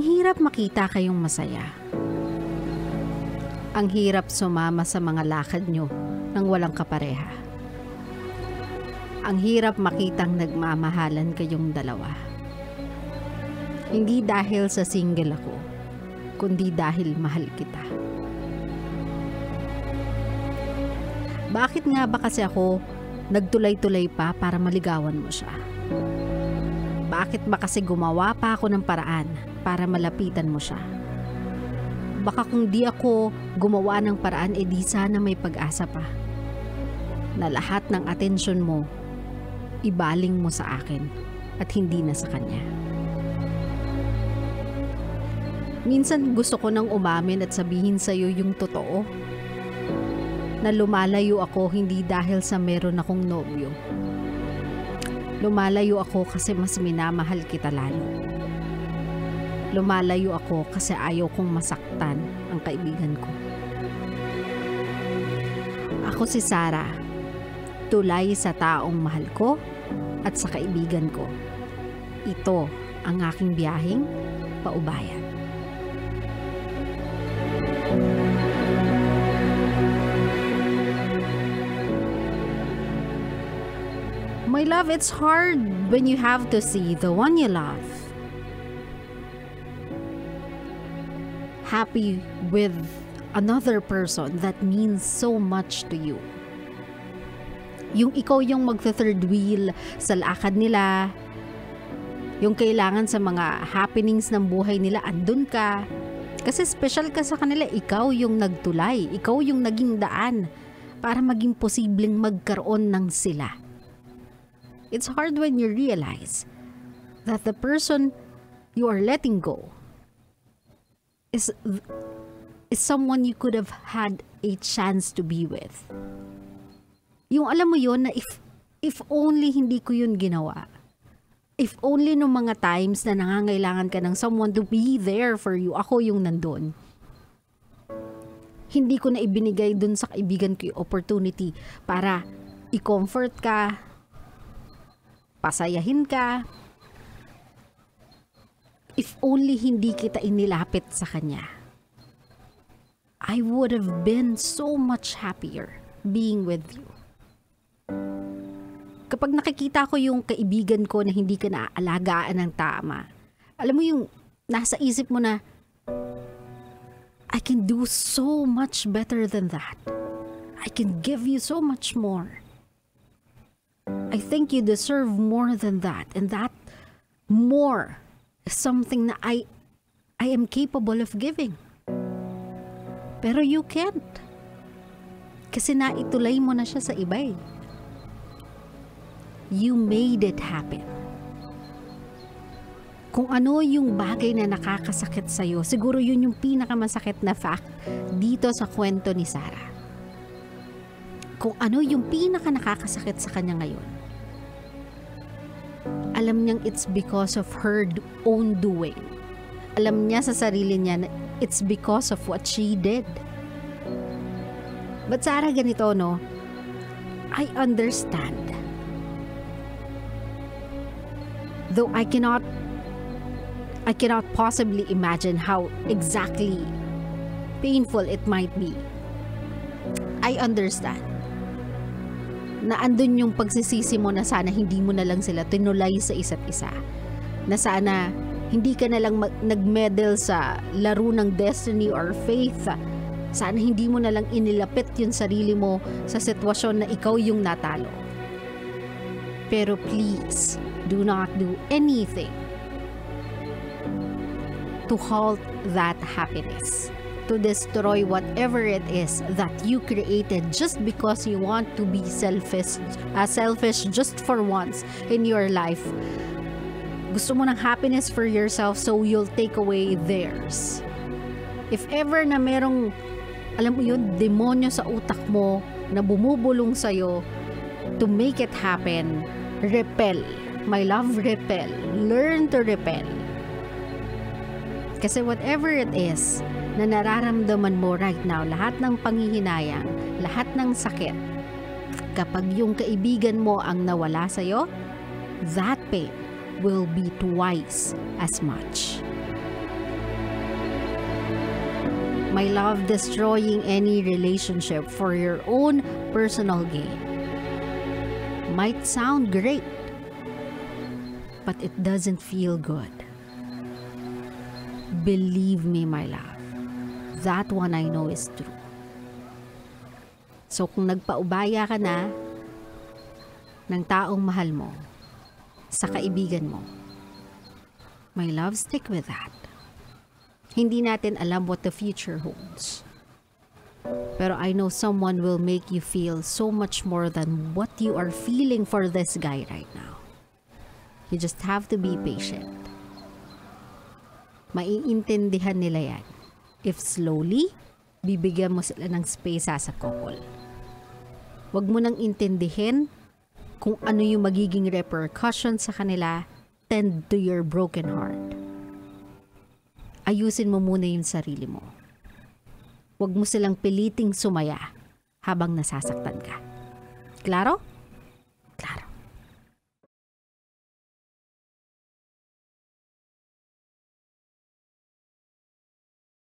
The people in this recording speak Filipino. Ang hirap makita kayong masaya. Ang hirap sumama sa mga lakad nyo nang walang kapareha. Ang hirap makitang nagmamahalan kayong dalawa. Hindi dahil sa single ako, kundi dahil mahal kita. Bakit nga ba kasi ako nagtulay-tulay pa para maligawan mo siya? Bakit ba kasi gumawa pa ako ng paraan para malapitan mo siya? Baka kung di ako gumawa ng paraan, edi sana may pag-asa pa na lahat ng atensyon mo ibaling mo sa akin at hindi na sa kanya. Minsan gusto ko nang umamin at sabihin sa'yo yung totoo, na lumalayo ako hindi dahil sa meron akong nobyo. Lumalayo ako kasi mas minamahal kita lalo. Lumalayo ako kasi ayaw kong masaktan ang kaibigan ko. Ako si Sarah, tulay sa taong mahal ko at sa kaibigan ko. Ito ang aking biyaheng paubaya. My love, it's hard when you have to see the one you love happy with another person that means so much to you. Yung ikaw yung magta-third wheel sa lakad nila, yung kailangan sa mga happenings ng buhay nila, andun ka. Kasi special ka sa kanila, ikaw yung nagtulay, ikaw yung naging daan para maging posibleng magkaroon ng sila. It's hard when you realize that the person you are letting go is someone you could have had a chance to be with. Yung alam mo yun na if only hindi ko yun ginawa, if only nung mga times na nangangailangan ka ng someone to be there for you, ako yung nandun. Hindi ko na ibinigay dun sa kaibigan ko yung opportunity para i-comfort ka, pasayahin ka. If only hindi kita inilapit sa kanya, I would have been so much happier being with you. Kapag nakikita ko yung kaibigan ko na hindi ka naaalagaan ng tama, alam mo yung nasa isip mo na, I can do so much better than that. I can give you so much more. I think you deserve more than that, and that more is something na I am capable of giving. Pero you can't. Kasi naitulay mo na siya sa iba eh. You made it happen. Kung ano yung bagay na nakakasakit sa'yo, siguro yun yung pinakamasakit na fact dito sa kwento ni Sarah. Kung ano yung pinaka nakakasakit sa kanya ngayon, alam niyang it's because of her own doing. Alam niya sa sarili niya na it's because of what she did. But Sarah, ganito no, I understand. Though I cannot possibly imagine how exactly painful it might be. I understand na andun yung pagsisisi mo na sana hindi mo na lang sila tinulay sa isa't isa, na sana hindi ka na lang nagmedal sa laro ng destiny or faith, sana hindi mo na lang inilapit yung sarili mo sa sitwasyon na ikaw yung natalo. Pero please, do not do anything to halt that happiness, to destroy whatever it is that you created just because you want to be selfish just for once in your life. Gusto mo ng happiness for yourself, so you'll take away theirs. If ever na merong, alam mo yun, demonyo sa utak mo na bumubulong sa'yo to make it happen, repel. My love, repel. Learn to repel. Kasi whatever it is na nararamdaman mo right now, lahat ng panghihinayang, lahat ng sakit, kapag yung kaibigan mo ang nawala sa'yo, that pain will be twice as much. my love, destroying any relationship for your own personal gain. Might sound great, but it doesn't feel good. Believe me, my love, that one I know is true. So kung nagpaubaya ka na ng taong mahal mo sa kaibigan mo, my love, stick with that. Hindi natin alam what the future holds. Pero I know someone will make you feel so much more than what you are feeling for this guy right now. You just have to be patient. Maiintindihan nila yan. If slowly, bibigyan mo sila ng space sa couple. Huwag mo nang intindihin kung ano yung magiging repercussion sa kanila. Tend to your broken heart. Ayusin mo muna yung sarili mo. Huwag mo silang piliting sumaya habang nasasaktan ka. Klaro?